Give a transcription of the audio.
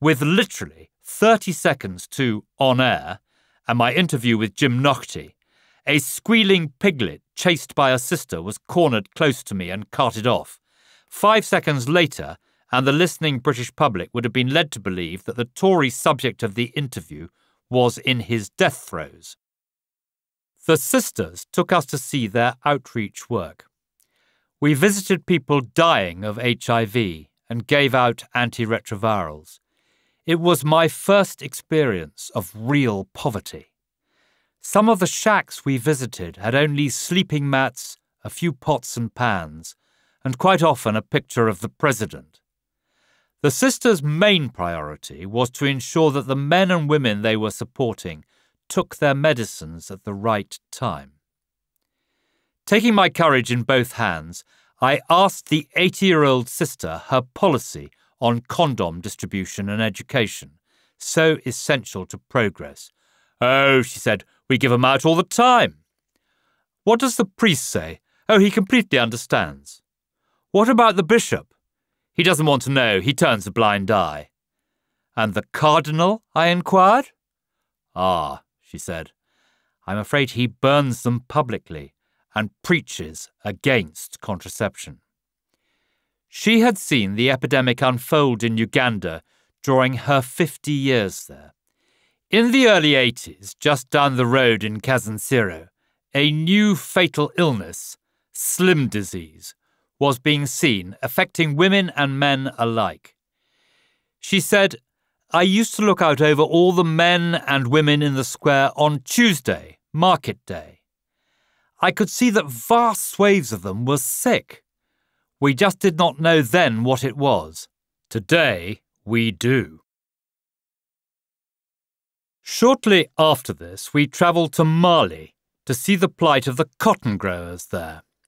with literally 30 seconds to On Air and my interview with Jim Nochte, a squealing piglet chased by her sister was cornered close to me and carted off. 5 seconds later, and the listening British public would have been led to believe that the Tory subject of the interview was in his death throes. The sisters took us to see their outreach work. We visited people dying of HIV and gave out antiretrovirals. It was my first experience of real poverty. Some of the shacks we visited had only sleeping mats, a few pots and pans, and quite often a picture of the president. The sisters' main priority was to ensure that the men and women they were supporting took their medicines at the right time. Taking my courage in both hands, I asked the 80-year-old sister her policy on condom distribution and education, so essential to progress. "Oh," she said, "we give 'em out all the time." "What does the priest say?" "Oh, he completely understands." "What about the bishop?" "He doesn't want to know. He turns a blind eye." "And the cardinal?" I inquired. "Ah," she said, "I'm afraid he burns them publicly and preaches against contraception." She had seen the epidemic unfold in Uganda during her 50 years there. In the early 80s, just down the road in Kasensoro, a new fatal illness, Slim Disease, was being seen, affecting women and men alike. She said, "I used to look out over all the men and women in the square on Tuesday, market day. I could see that vast swathes of them were sick. We just did not know then what it was. Today, we do." Shortly after this, we travelled to Mali to see the plight of the cotton growers there.